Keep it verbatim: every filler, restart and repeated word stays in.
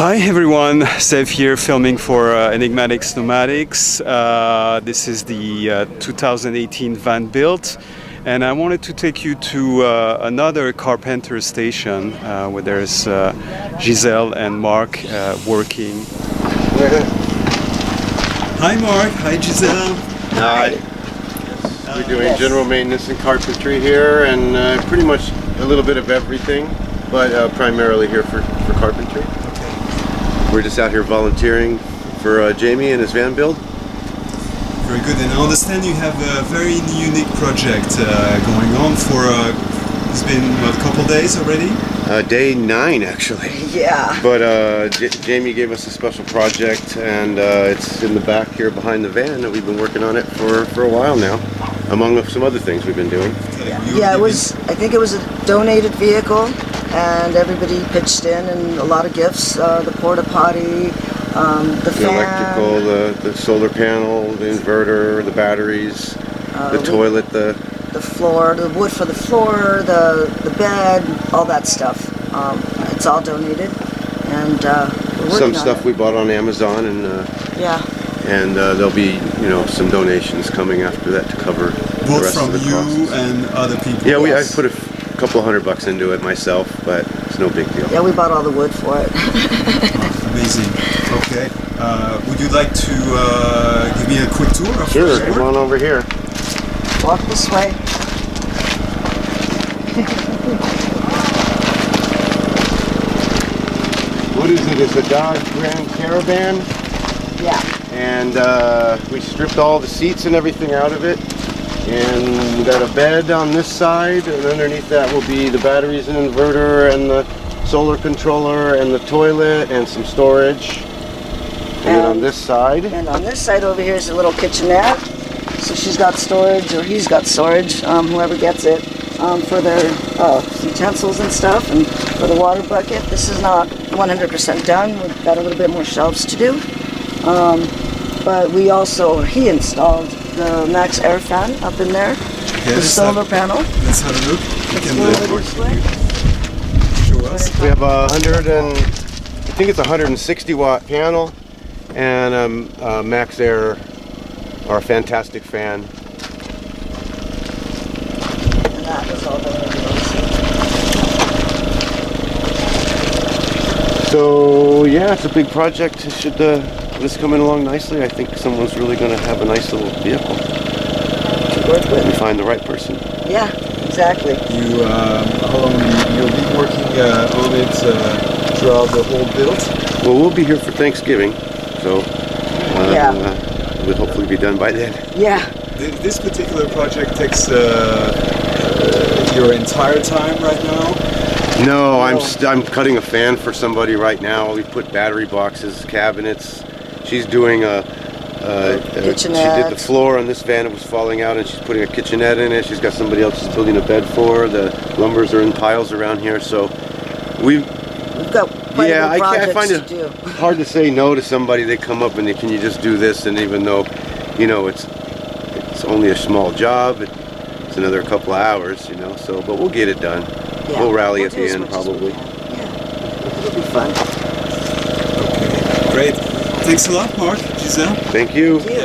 Hi everyone, Sev here filming for uh, Enigmatic Nomadics. Uh, this is the uh, two thousand eighteen van built, and I wanted to take you to uh, another carpenter station uh, where there's uh, Giselle and Mark uh, working. Hi Mark, hi Giselle. Hi. Uh, We're doing yes. general maintenance and carpentry here, and uh, pretty much a little bit of everything, but uh, primarily here for, for carpentry. We're just out here volunteering for uh, Jamie and his van build. Very good, and I understand you have a very unique project uh, going on for, uh, it's been what, a couple days already? Uh, day nine actually. Yeah. But uh, J Jamie gave us a special project, and uh, it's in the back here behind the van that we've been working on it for, for a while now, among some other things we've been doing. Yeah, yeah it was, I think it was a donated vehicle. And everybody pitched in, and a lot of gifts, uh, the porta potty, um, the, the fan. Electrical, the, the solar panel, the inverter, the batteries, uh, the, the toilet, the... The floor, the wood for the floor, the, the bed, all that stuff. Um, it's all donated, and uh, we're Some stuff it. we bought on Amazon, and uh, yeah. and uh, there'll be, you know, some donations coming after that to cover Both the rest of the costs. Both from you and other people? Yeah, we, I put a couple hundred bucks into it myself, but it's no big deal. Yeah, we bought all the wood for it. Oh, amazing. Okay. Uh, would you like to uh, give me a quick tour? Sure, come on over here. Walk this way. What is it? It's a Dodge Grand Caravan. Yeah. And uh, we stripped all the seats and everything out of it. And we got a bed on this side, and underneath that will be the batteries and inverter and the solar controller and the toilet and some storage. And, and then on this side. And on this side over here is a little kitchenette. So she's got storage, or he's got storage, um, whoever gets it, um, for their uh, utensils and stuff, and for the water bucket. This is not one hundred percent done. We've got a little bit more shelves to do. Um, but we also, he installed the Max Air fan up in there, okay, the solar have, panel. Let's have a look. We can look this way. Show us. We have a hundred and I think it's a hundred and sixty watt panel, and um, uh, Max Air, our Fantastic Fan. And that was all the So yeah, it's a big project. It should. Uh, It's coming along nicely. I think someone's really going to have a nice little vehicle to work with. We find the right person. Yeah, exactly. You, um, how long you'll be working uh, on it uh, throughout the whole build? Well, we'll be here for Thanksgiving, so uh, yeah, uh, we'll hopefully be done by then. Yeah. This particular project takes uh, your entire time right now. No, oh. I'm st I'm cutting a fan for somebody right now. We put battery boxes, cabinets. She's doing a, a, a kitchenette. She did the floor on this van, it was falling out, and she's putting a kitchenette in it. She's got somebody else who's building a bed for her. The lumbers are in piles around here, so we've, we've got quite yeah, I, can't, I find it to hard to say no to somebody. They come up and they can you just do this, and even though you know it's it's only a small job, it, it's another couple of hours, you know. So, but we'll get it done. Yeah. We'll rally we'll at the end probably. Yeah, it'll be fun. Okay, great. Thanks a lot, Mark, Giselle. Thank you. Cheers.